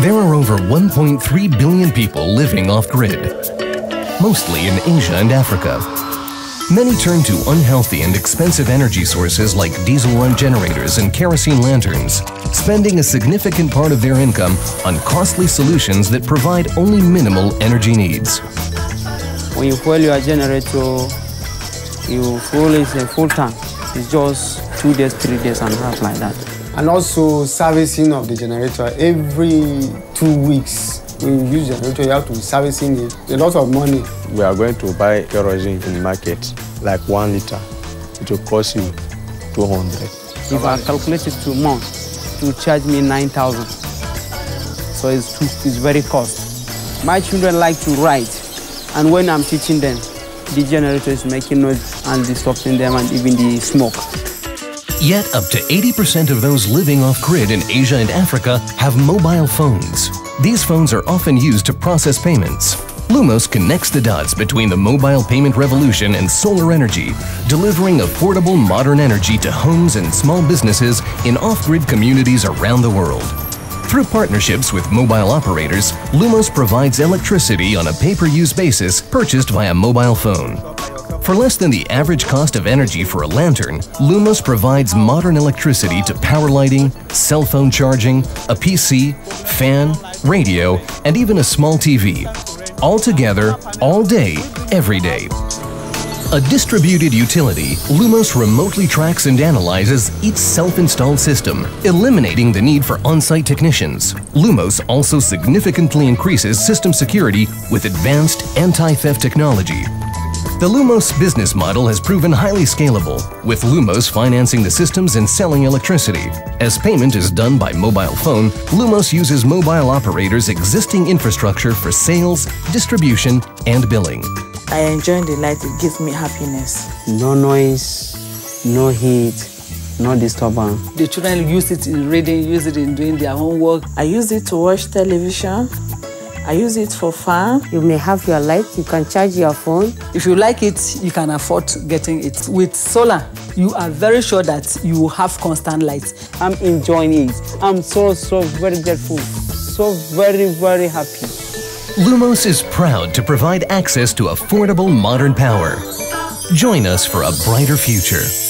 There are over 1.3 billion people living off-grid, mostly in Asia and Africa. Many turn to unhealthy and expensive energy sources like diesel-run generators and kerosene lanterns, spending a significant part of their income on costly solutions that provide only minimal energy needs. When you fuel your generator, you fuel it a full tank. It's just 2 days, 3 days and a half like that. And also servicing of the generator every 2 weeks. When you use the generator, you have to be servicing it. A lot of money. We are going to buy kerosene in the market, like 1 liter. It will cost you 200. If I calculate it 2 months, it will charge me 9,000. So it's very cost. My children like to write, and when I'm teaching them, the generator is making noise and disrupting them and even the smoke. Yet up to 80% of those living off-grid in Asia and Africa have mobile phones. These phones are often used to process payments. Lumos connects the dots between the mobile payment revolution and solar energy, delivering affordable modern energy to homes and small businesses in off-grid communities around the world. Through partnerships with mobile operators, Lumos provides electricity on a pay-per-use basis purchased via mobile phone. For less than the average cost of energy for a lantern, Lumos provides modern electricity to power lighting, cell phone charging, a PC, fan, radio, and even a small TV. All together, all day, every day. A distributed utility, Lumos remotely tracks and analyzes each self-installed system, eliminating the need for on-site technicians. Lumos also significantly increases system security with advanced anti-theft technology. The Lumos business model has proven highly scalable, with Lumos financing the systems and selling electricity. As payment is done by mobile phone, Lumos uses mobile operators' existing infrastructure for sales, distribution, and billing. I enjoy the light, it gives me happiness. No noise, no heat, no disturbance. The children use it in reading, use it in doing their homework. I use it to watch television. I use it for fun. You may have your light, you can charge your phone. If you like it, you can afford getting it. With solar, you are very sure that you will have constant light. I'm enjoying it. I'm so very grateful. So very happy. Lumos is proud to provide access to affordable modern power. Join us for a brighter future.